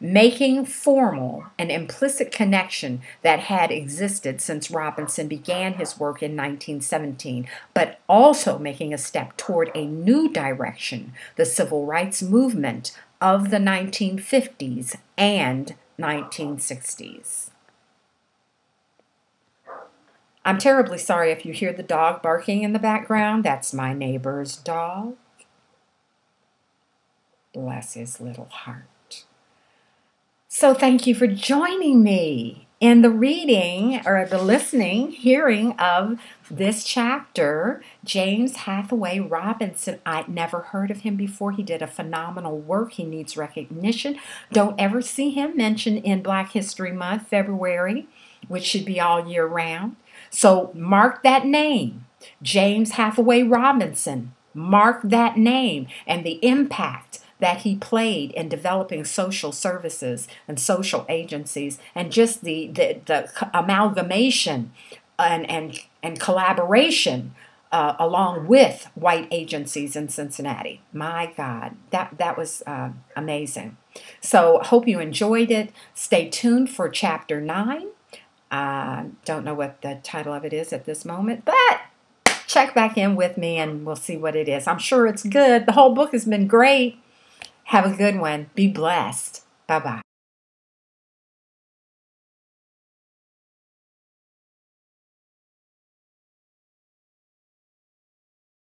making formal an implicit connection that had existed since Robinson began his work in nineteen seventeen, but also making a step toward a new direction, the civil rights movement of the nineteen fifties and nineteen sixties. I'm terribly sorry if you hear the dog barking in the background. That's my neighbor's dog. Bless his little heart. So thank you for joining me in the reading or the listening, hearing of this chapter. James Hathaway Robinson, I'd never heard of him before. He did a phenomenal work. He needs recognition. Don't ever see him mentioned in Black History Month, February, which should be all year round. So mark that name, James Hathaway Robinson, mark that name and the impact that he played in developing social services and social agencies and just the, the, the amalgamation and, and, and collaboration uh, along with white agencies in Cincinnati. My God, that, that was uh, amazing. So hope you enjoyed it. Stay tuned for Chapter nine. I uh, don't know what the title of it is at this moment, but check back in with me and we'll see what it is. I'm sure it's good. The whole book has been great. Have a good one. Be blessed. Bye-bye.